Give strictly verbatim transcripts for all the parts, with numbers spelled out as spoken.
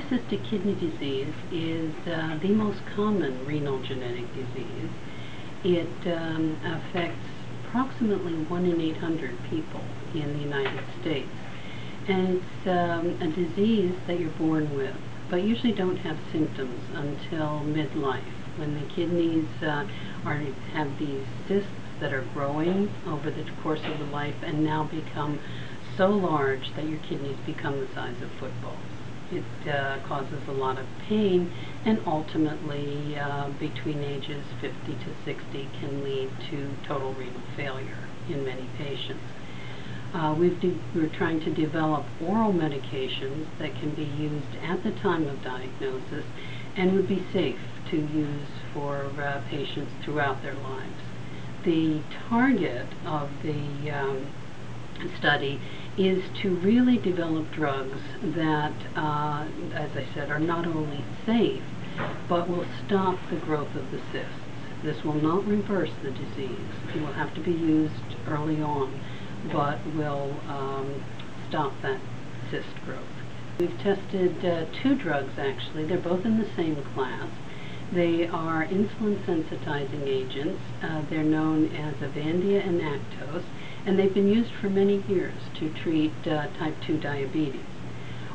Polycystic kidney disease is uh, the most common renal genetic disease. It um, affects approximately one in eight hundred people in the United States. And it's um, a disease that you're born with, but usually don't have symptoms until midlife, when the kidneys uh, are, have these cysts that are growing over the course of the life and now become so large that your kidneys become the size of footballs. It uh, causes a lot of pain, and ultimately uh, between ages fifty to sixty can lead to total renal failure in many patients. Uh, we've de we're trying to develop oral medications that can be used at the time of diagnosis and would be safe to use for uh, patients throughout their lives. The target of the um, study is to really develop drugs that, uh, as I said, are not only safe, but will stop the growth of the cysts. This will not reverse the disease. It will have to be used early on, but will um, stop that cyst growth. We've tested uh, two drugs, actually. They're both in the same class. They are insulin sensitizing agents. Uh, they're known as Avandia and Actos, and they've been used for many years to treat uh, type two diabetes.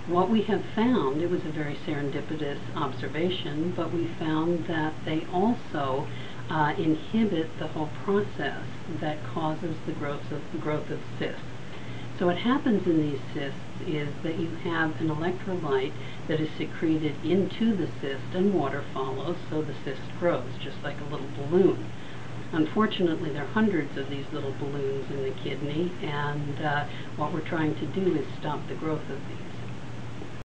What we have found, it was a very serendipitous observation, but we found that they also Uh, inhibit the whole process that causes the growth of the growth of cysts. So what happens in these cysts is that you have an electrolyte that is secreted into the cyst, and water follows, so the cyst grows, just like a little balloon. Unfortunately, there are hundreds of these little balloons in the kidney, and uh, what we're trying to do is stop the growth of these.